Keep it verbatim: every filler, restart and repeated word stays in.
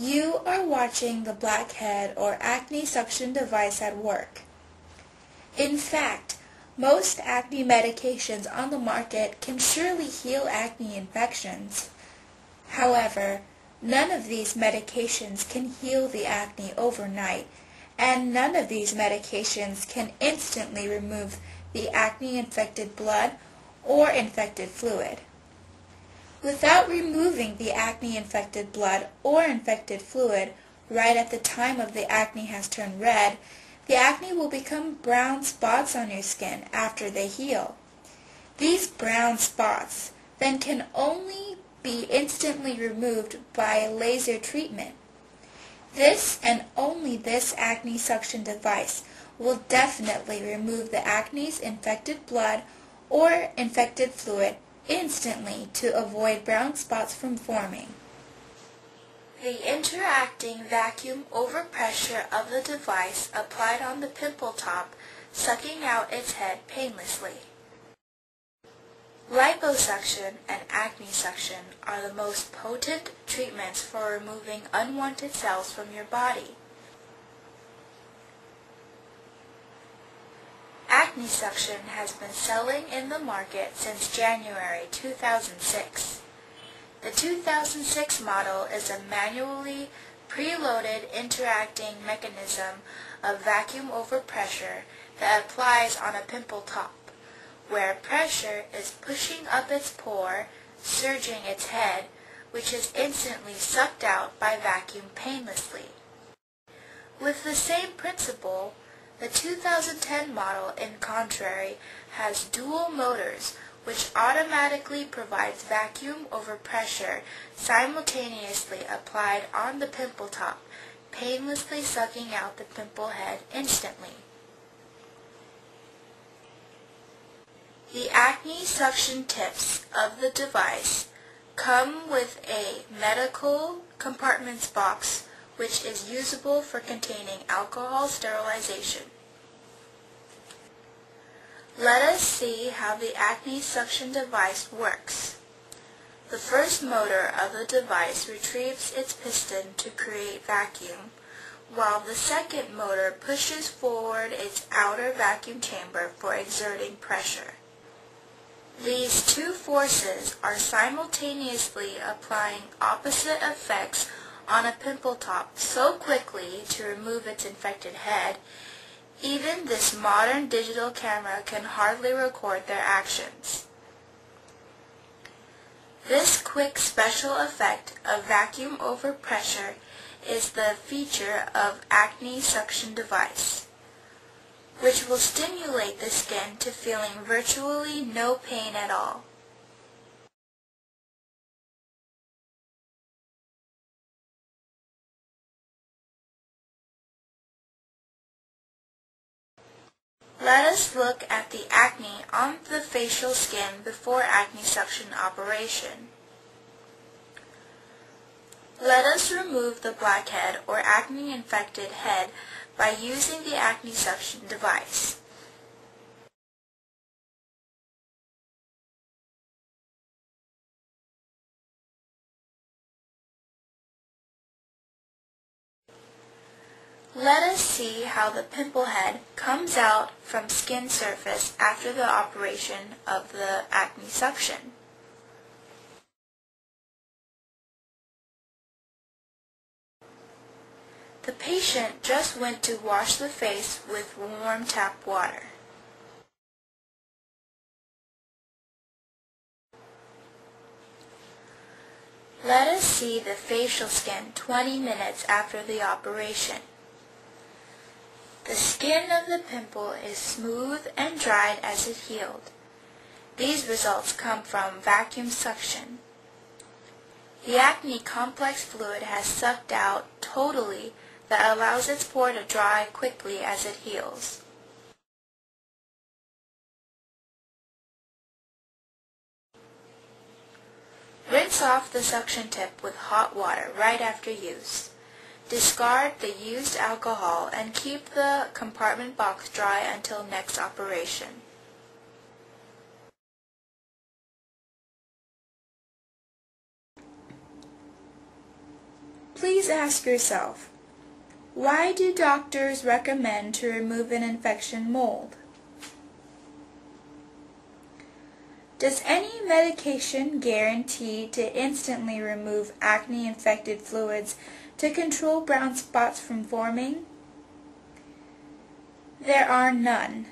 You are watching the blackhead or acne suction device at work. In fact, most acne medications on the market can surely heal acne infections. However, none of these medications can heal the acne overnight, and none of these medications can instantly remove the acne-infected blood or infected fluid. Without removing the acne-infected blood or infected fluid right at the time of the acne has turned red, the acne will become brown spots on your skin after they heal. These brown spots then can only be instantly removed by laser treatment. This and only this acne suction device will definitely remove the acne's infected blood or infected fluid instantly to avoid brown spots from forming. The interacting vacuum overpressure of the device applied on the pimple top, sucking out its head painlessly. Liposuction and acne suction are the most potent treatments for removing unwanted cells from your body. Acne suction has been selling in the market since January two thousand six. The two thousand six model is a manually preloaded interacting mechanism of vacuum overpressure that applies on a pimple top, where pressure is pushing up its pore, surging its head, which is instantly sucked out by vacuum painlessly. With the same principle, the two thousand ten model, in contrary, has dual motors, which automatically provides vacuum overpressure simultaneously applied on the pimple top, painlessly sucking out the pimple head instantly. The acne suction tips of the device come with a medical compartments box, which is usable for containing alcohol sterilization. Let us see how the acne suction device works. The first motor of the device retrieves its piston to create vacuum, while the second motor pushes forward its outer vacuum chamber for exerting pressure. These two forces are simultaneously applying opposite effects on a pimple top so quickly to remove its infected head, even this modern digital camera can hardly record their actions. This quick special effect of vacuum overpressure is the feature of acne suction device, which will stimulate the skin to feeling virtually no pain at all. Let us look at the acne on the facial skin before acne suction operation. Let us remove the blackhead or acne-infected head by using the acne suction device. Let us see how the pimple head comes out from skin surface after the operation of the acne suction. The patient just went to wash the face with warm tap water. Let us see the facial skin twenty minutes after the operation. The skin of the pimple is smooth and dried as it healed. These results come from vacuum suction. The acne complex fluid has sucked out totally that allows its pore to dry quickly as it heals. Rinse off the suction tip with hot water right after use. Discard the used alcohol and keep the compartment box dry until next operation. Please ask yourself, why do doctors recommend to remove an infection mold? Does any medication guarantee to instantly remove acne-infected fluids to control brown spots from forming? There are none.